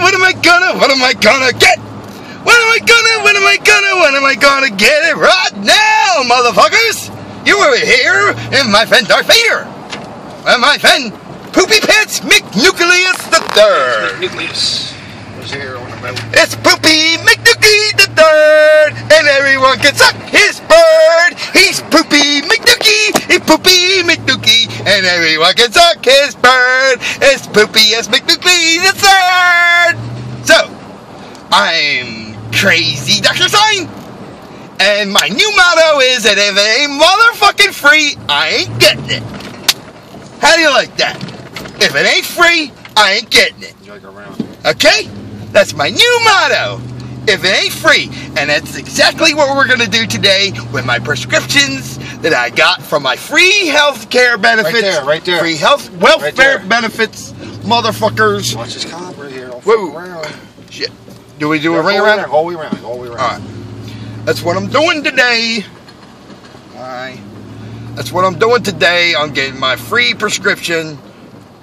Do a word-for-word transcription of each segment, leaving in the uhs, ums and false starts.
What am I gonna, what am I gonna get? What am I gonna, what am I gonna, what am I gonna get it right now, motherfuckers? You were here, and my friend Darth Vader. And my friend Poopy Pants McNucleus the Third. McNucleus was here on the road. It's Poopy McNucleus the Third, and everyone can suck his bird. He's Poopy McNucleus, he's Poopy McNucleus, and everyone can suck his bird. It's Poopy as McNucleus the Third. So, I'm Crazy Doctor Sign, and my new motto is that if it ain't motherfucking free, I ain't getting it. How do you like that? If it ain't free, I ain't getting it. Okay? That's my new motto. If it ain't free. And that's exactly what we're going to do today with my prescriptions that I got from my free health care benefits. Right there, right there. Free health, welfare right benefits, motherfuckers. Watch this cop right here. Don't fuck around. Shit. Do we do yeah, a ring around? All the way around, all the way around. All right. That's what I'm doing today. All right. That's what I'm doing today. I'm getting my free prescription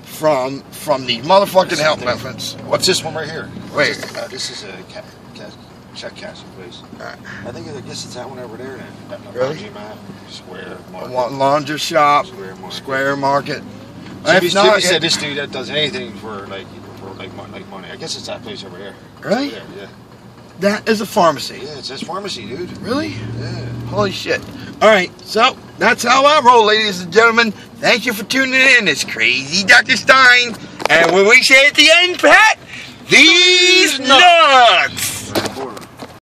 from from the motherfucking health benefits. What's this one right here? Wait. This, uh, this is a ca ca check cashing place. All right. I think I guess it's that one over there. That, that really? Square Market. Laundry Shop. Square Market. Square Market. Jimmy, not, Jimmy said this dude that does anything for like. Like, like money. I guess it's that place over there. Really? There, yeah. That is a pharmacy. Yeah, it says pharmacy, dude. Really? Yeah. Holy shit. All right, so that's how I roll, ladies and gentlemen. Thank you for tuning in. It's Crazy Doctor Stein. And when we say at the end, Pat, these nuts.